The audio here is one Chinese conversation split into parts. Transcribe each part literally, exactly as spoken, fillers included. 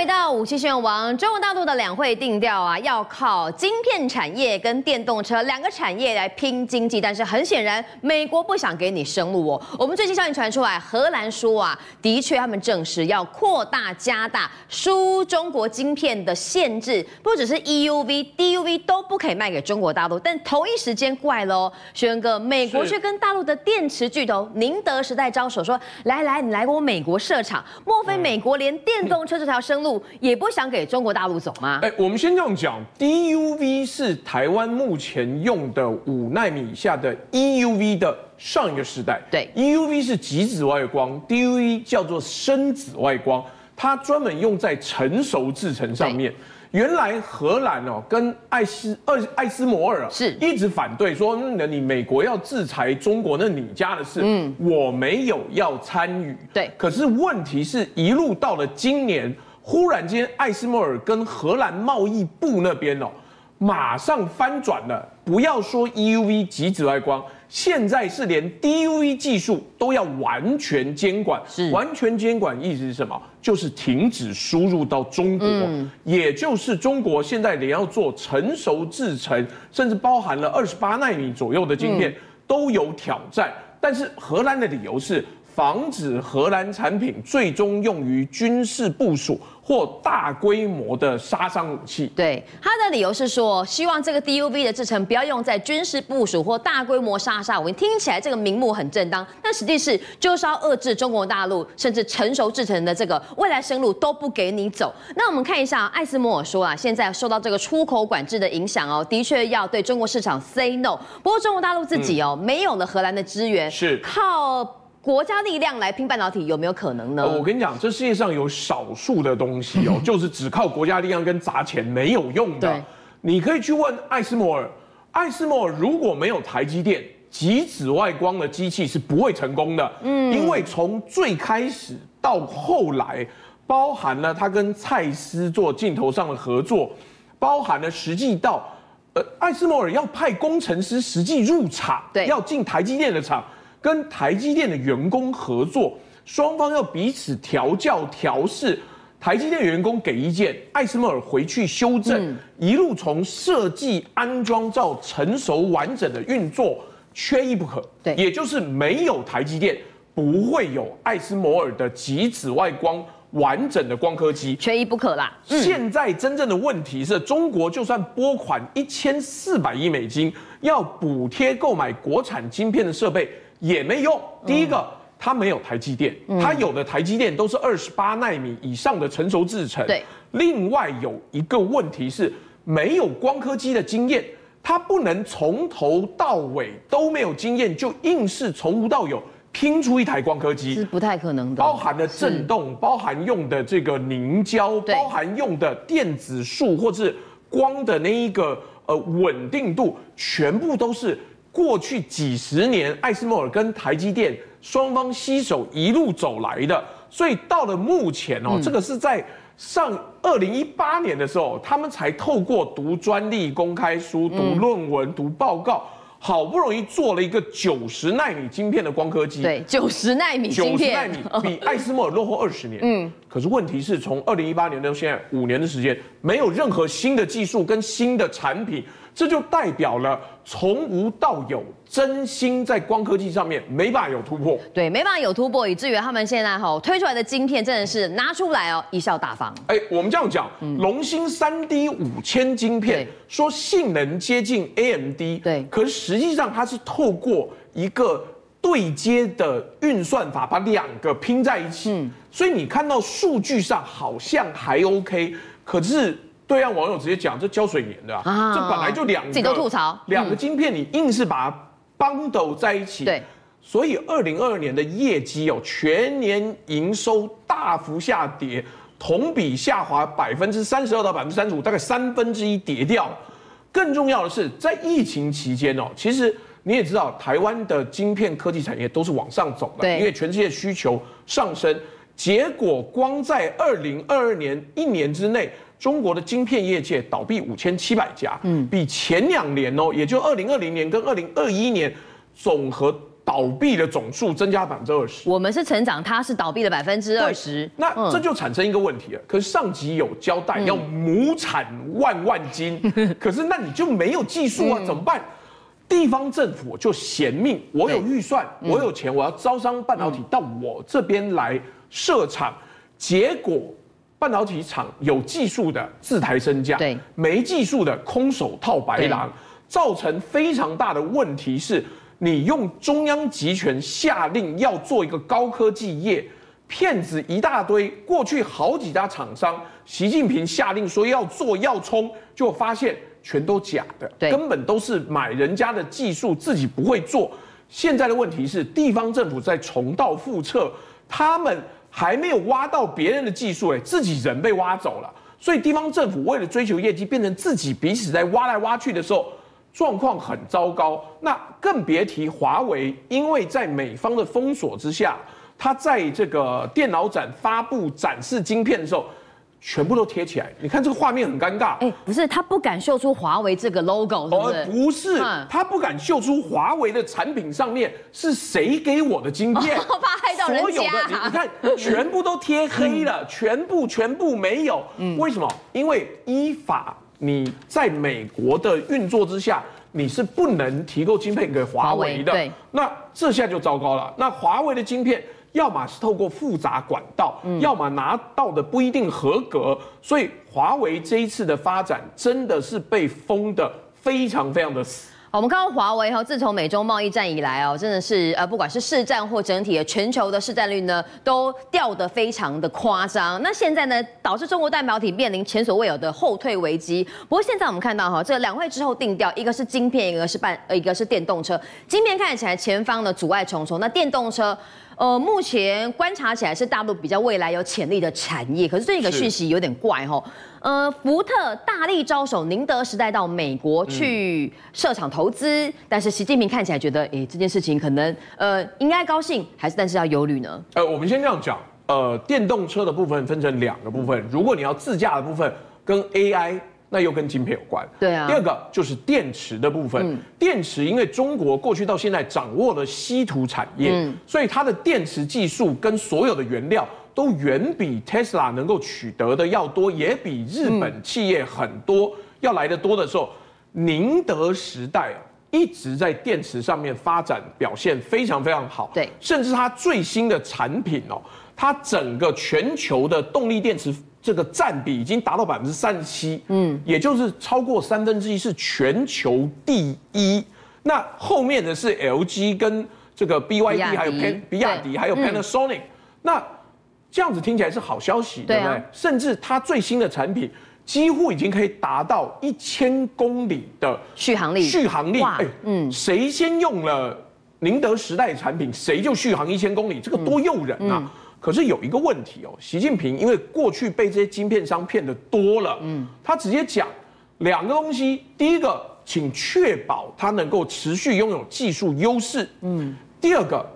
回到五七新闻网，中国大陆的两会定调啊，要靠晶片产业跟电动车两个产业来拼经济，但是很显然，美国不想给你生路哦。我们最近消息传出来，荷兰说啊，的确他们证实要扩大加大输中国晶片的限制，不只是 E U V、D U V 都不可以卖给中国大陆。但同一时间怪了哦，学员哥，美国却跟大陆的电池巨头宁德时代招手说，来来，你来我美国设厂，莫非美国连电动车这条？ 生路也不想给中国大陆走吗？哎、欸，我们先这样讲 ，D U V 是台湾目前用的五奈米以下的 E U V 的上一个时代。对 ，E U V 是极紫外光 ，D U V 叫做深紫外光，它专门用在成熟制程上面。原来荷兰哦跟艾斯二艾斯摩尔啊，是一直反对说，那、嗯、你美国要制裁中国，那你家的事，嗯，我没有要参与。对，可是问题是，一路到了今年。 忽然间，艾斯摩尔跟荷兰贸易部那边哦，马上翻转了。不要说 E U V 极紫外光，现在是连 D U V 技术都要完全监管。是完全监管意思是什么？就是停止输入到中国，嗯、也就是中国现在连要做成熟制程，甚至包含了二十八奈米左右的晶片、嗯、都有挑战。但是荷兰的理由是。 防止荷兰产品最终用于军事部署或大规模的杀伤武器。对，他的理由是说，希望这个 D U V 的制程不要用在军事部署或大规模杀伤武器。听起来这个名目很正当，但实际是就是要遏制中国大陆甚至成熟制程的这个未来生路都不给你走。那我们看一下，艾斯摩尔说啊，现在受到这个出口管制的影响哦，的确要对中国市场 say no。不过中国大陆自己哦，嗯、没有了荷兰的支援，是靠。 国家力量来拼半导体有没有可能呢？我跟你讲，这世界上有少数的东西哦，就是只靠国家力量跟砸钱没有用的。你可以去问艾斯摩尔，艾斯摩尔如果没有台积电，极紫外光的机器是不会成功的。嗯，因为从最开始到后来，包含了他跟蔡司做镜头上的合作，包含了实际到呃，艾斯摩尔要派工程师实际入厂，对，要进台积电的厂。 跟台积电的员工合作，双方要彼此调教调试。台积电员工给意见，艾斯摩尔回去修正，嗯、一路从设计、安装到成熟完整的运作，缺一不可。对，也就是没有台积电，不会有艾斯摩尔的极紫外光完整的光刻机，缺一不可啦。嗯、现在真正的问题是，中国就算拨款一千四百亿美金，要补贴购买国产晶片的设备。 也没用。第一个，它没有台积电，它有的台积电都是二十八奈米以上的成熟制程。对。另外有一个问题是，没有光刻机的经验，它不能从头到尾都没有经验，就硬是从无到有拼出一台光刻机是不太可能的。包含了振动，包含用的这个凝胶，包含用的电子束或是光的那一个呃稳定度，全部都是。 过去几十年，艾斯摩尔跟台积电双方携手一路走来的，所以到了目前哦，嗯、这个是在上二零一八年的时候，他们才透过读专利公开书、读论文、嗯、读报告，好不容易做了一个九十奈米晶片的光刻机。对，九十奈米晶片，九十奈米比艾斯摩尔落后二十年。嗯，可是问题是从二零一八年到现在五年的时间，没有任何新的技术跟新的产品。 这就代表了从无到有，真心在光科技上面没办法有突破。对，没办法有突破，以至于他们现在哈推出来的晶片真的是拿出来哦，一笑大方。哎，我们这样讲，龙芯三 D 五千晶片说性能接近 A M D， 对，可是实际上它是透过一个对接的运算法把两个拼在一起，嗯、所以你看到数据上好像还 OK， 可是。 对岸网友直接讲，这胶水粘的啊，这本来就两个，自己都吐槽，两个晶片你硬是把它 bundle 在一起，对，所以二零二二年的业绩哦，全年营收大幅下跌，同比下滑百分之三十二到百分之三十五，大概三分之一跌掉。更重要的是，在疫情期间哦，其实你也知道，台湾的晶片科技产业都是往上走的，因为全世界需求上升，结果光在二零二二年一年之内。 中国的晶片业界倒闭五千七百家，嗯，比前两年哦，也就二零二零年跟二零二一年，总和倒闭的总数增加百分之二十。我们是成长，它是倒闭的百分之二十。那、嗯、这就产生一个问题了。可是上级有交代要亩产万万斤，嗯、可是那你就没有技术啊，嗯、怎么办？地方政府就嫌命，我有预算，嗯、我有钱，我要招商半导体、嗯、到我这边来设厂，结果。 半导体厂有技术的自抬身价，对，没技术的空手套白狼，造成非常大的问题是，你用中央集权下令要做一个高科技业，骗子一大堆。过去好几家厂商，习近平下令说要做要冲，就发现全都假的，根本都是买人家的技术，自己不会做。现在的问题是，地方政府在重蹈覆辙，他们。 还没有挖到别人的技术，哎，自己人被挖走了，所以地方政府为了追求业绩，变成自己彼此在挖来挖去的时候，状况很糟糕。那更别提华为，因为在美方的封锁之下，它在这个电脑展发布展示晶片的时候。 全部都贴起来，你看这个画面很尴尬。哎、欸，不是，他不敢秀出华为这个 logo， 对不对？不是，嗯、他不敢秀出华为的产品上面是谁给我的晶片，哦、怕害到人家。所有的你你看，全部都贴黑了，嗯、全部全部没有。嗯、为什么？因为依法你在美国的运作之下，你是不能提供晶片给华为的。对，那这下就糟糕了。那华为的晶片。 要么是透过复杂管道，嗯、要么拿到的不一定合格，所以华为这一次的发展真的是被封得非常非常的死。 好，我们看到华为哈，自从美中贸易战以来哦，真的是呃，不管是市占或整体的全球的市占率呢，都掉得非常的夸张。那现在呢，导致中国半导体面临前所未有的后退危机。不过现在我们看到哈，这两会之后定调，一个是晶片，一个是半呃，一个是电动车。晶片看起来前方呢阻碍重重，那电动车呃，目前观察起来是大陆比较未来有潜力的产业。可是这个讯息有点怪哈。 呃，福特大力招手宁德时代到美国去设厂投资，嗯、但是习近平看起来觉得，哎，这件事情可能呃应该高兴，还是但是要忧虑呢？呃，我们先这样讲，呃，电动车的部分分成两个部分，如果你要自驾的部分跟 A I， 那又跟晶片有关。对啊。第二个就是电池的部分，嗯、电池因为中国过去到现在掌握了稀土产业，嗯、所以它的电池技术跟所有的原料。 都远比 Tesla 能够取得的要多，也比日本企业很多要来得多的时候，宁德时代一直在电池上面发展表现非常非常好。对，甚至它最新的产品哦，它整个全球的动力电池这个占比已经达到百分之三十七，嗯，也就是超过三分之一，是全球第一。那后面的是 L G 跟这个 B Y D， 还有比亚迪，还有 Panasonic， 那。 这样子听起来是好消息， 对, 啊、对不对？甚至它最新的产品几乎已经可以达到一千公里的续航力。续航力，哎，嗯，谁先用了宁德时代产品，谁就续航一千公里，这个多诱人啊！嗯嗯、可是有一个问题哦，习近平因为过去被这些晶片商骗的多了，嗯，他直接讲两个东西：第一个，请确保它能够持续拥有技术优势，嗯；第二个，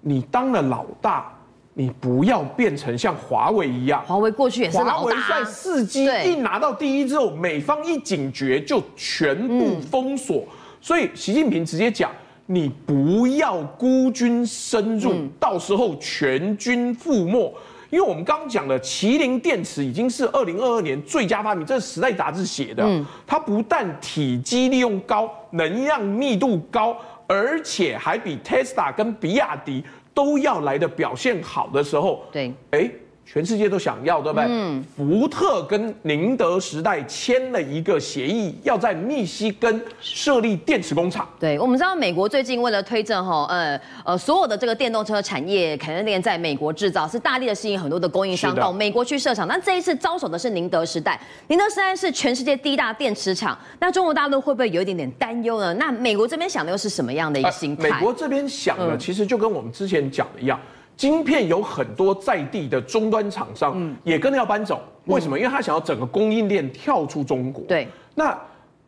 你当了老大。 你不要变成像华为一样，华为过去也是老大。华为在四 G 一拿到第一之后，美方一警觉就全部封锁，嗯、所以习近平直接讲：你不要孤军深入，嗯、到时候全军覆没。因为我们刚讲的麒麟电池已经是二零二二年最佳发明，这是《时代》杂志写的。嗯、它不但体积利用高，能量密度高，而且还比 Tesla 跟比亚迪。 都要来的表现好的时候，对，哎，全世界都想要，对不对？嗯，福特跟宁德时代签了一个协议，要在密西根设立电池工厂。对，我们知道美国最近为了推振哈，呃呃，所有的这个电动车产业产业链在美国制造，是大力的吸引很多的供应商到美国去设厂。那这一次招手的是宁德时代，宁德时代是全世界第一大电池厂。那中国大陆会不会有一点点担忧呢？那美国这边想的又是什么样的一个心态？呃、美国这边想的其实就跟我们之前。 讲的一样，晶片有很多在地的终端厂商也跟着要搬走，为什么？因为他想要整个供应链跳出中国。对，那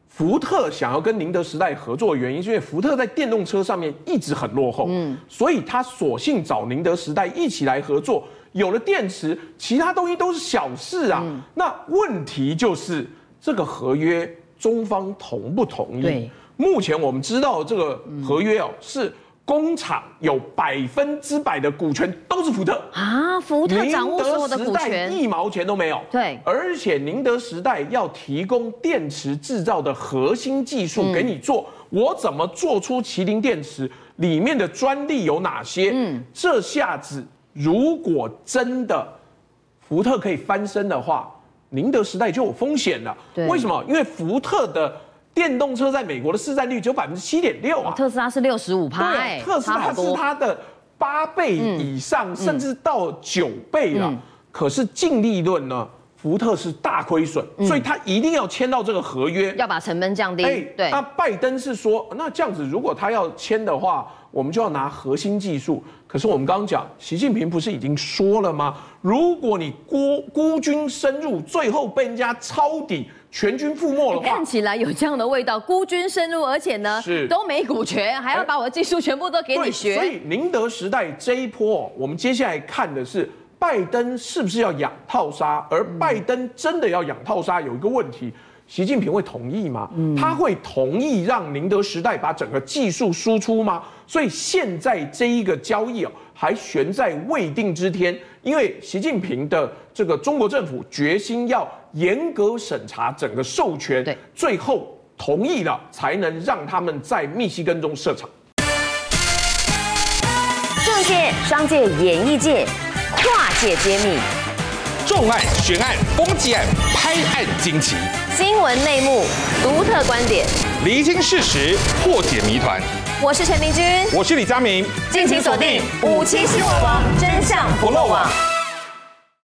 福特想要跟宁德时代合作的原因，是因为福特在电动车上面一直很落后，嗯，所以他索性找宁德时代一起来合作。有了电池，其他东西都是小事啊。嗯、那问题就是这个合约中方同不同意？对，目前我们知道这个合约哦是。工厂有百分之百的股权都是福特啊，福特掌握所有的股权，宁德时代一毛钱都没有。对，而且宁德时代要提供电池制造的核心技术给你做，嗯、我怎么做出麒麟电池里面的专利有哪些？嗯，这下子如果真的福特可以翻身的话，宁德时代就有风险了。为什么？因为福特的电动车在美国的市占率只有百分之七点六啊，特斯拉是六十五趴，对，特斯拉是它的八倍以上，嗯、甚至到九倍了。嗯、可是净利润呢，福特是大亏损，嗯、所以他一定要签到这个合约，要把成本降低。哎，对。那拜登是说，那这样子如果他要签的话，我们就要拿核心技术。可是我们刚刚讲，习近平不是已经说了吗？如果你孤孤军深入，最后被人家抄底。全军覆没了，看起来有这样的味道，孤军深入，而且呢，都没股权，还要把我的技术全部都给你学。所以宁德时代这一波，我们接下来看的是拜登是不是要养套杀，而拜登真的要养套杀，有一个问题，习近平会同意吗？嗯、他会同意让宁德时代把整个技术输出吗？所以现在这一个交易哦，还悬在未定之天，因为习近平的这个中国政府决心要严格审查整个授权，最后同意了才能让他们在密西根州设厂。政界、商界、演艺界，跨界揭秘，重案、悬案、攻击案、拍案惊奇，新闻内幕、独特观点，厘清事实，破解谜团。我是陈明君，我是李佳明，敬请锁定五七新闻网，真相不漏网。